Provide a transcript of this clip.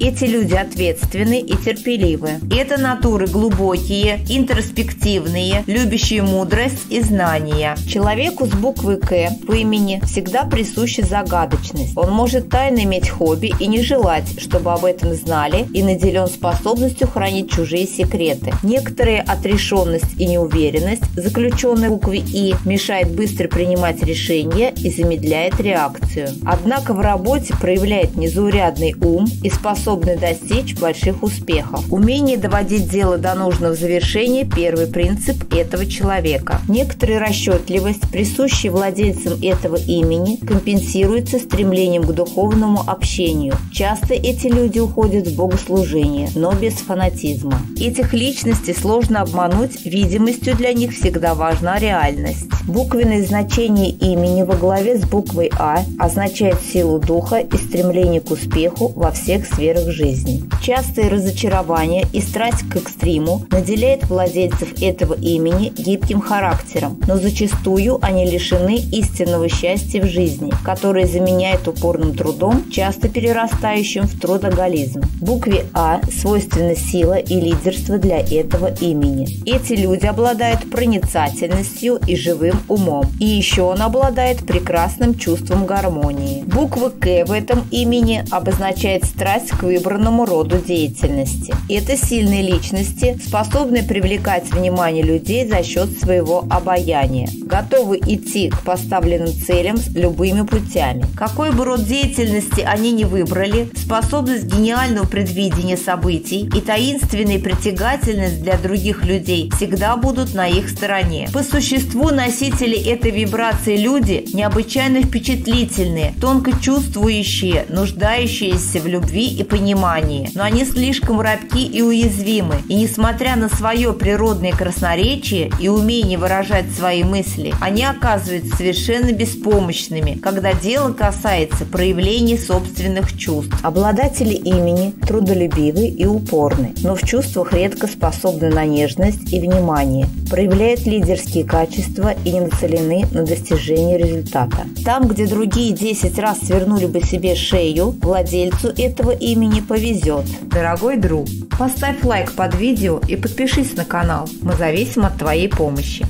Эти люди ответственны и терпеливы. Это натуры глубокие, интроспективные, любящие мудрость и знания. Человеку с буквы «К» по имени всегда присуща загадочность. Он может тайно иметь хобби и не желать, чтобы об этом знали, и наделен способностью хранить чужие секреты. Некоторая отрешенность и неуверенность, заключенная в букве «И», мешает быстро принимать решения и замедляет реакцию. Однако в работе проявляет незаурядный ум и способны достичь больших успехов. Умение доводить дело до нужного завершения – первый принцип этого человека. Некоторая расчетливость, присущая владельцам этого имени, компенсируется стремлением к духовному общению. Часто эти люди уходят в богослужение, но без фанатизма. Этих личностей сложно обмануть, видимостью для них всегда важна реальность. Буквенное значение имени во главе с буквой «А» означает силу духа и стремление к успеху во всех сферах жизни. Частые разочарования и страсть к экстриму наделяет владельцев этого имени гибким характером, но зачастую они лишены истинного счастья в жизни, которое заменяет упорным трудом, часто перерастающим в трудоголизм. Букве «А» свойственна сила и лидерство для этого имени. Эти люди обладают проницательностью и живым умом. И еще он обладает прекрасным чувством гармонии. Буква «К» в этом имени обозначает страсть к выбранному роду деятельности. Это сильные личности, способные привлекать внимание людей за счет своего обаяния, готовы идти к поставленным целям с любыми путями. Какой бы род деятельности они ни выбрали, способность гениального предвидения событий и таинственная притягательность для других людей всегда будут на их стороне. По существу носители этой вибрации люди необычайно впечатлительные, тонко чувствующие, нуждающиеся в любви и понимании, но они слишком робки и уязвимы, и несмотря на свое природное красноречие и умение выражать свои мысли, они оказываются совершенно беспомощными, когда дело касается проявлений собственных чувств. Обладатели имени трудолюбивы и упорны, но в чувствах редко способны на нежность и внимание, проявляют лидерские качества и не нацелены на достижение результата. Там, где другие 10 раз свернули бы себе шею, владельцу этого имени повезет. Дорогой друг, поставь лайк под видео и подпишись на канал. Мы зависим от твоей помощи.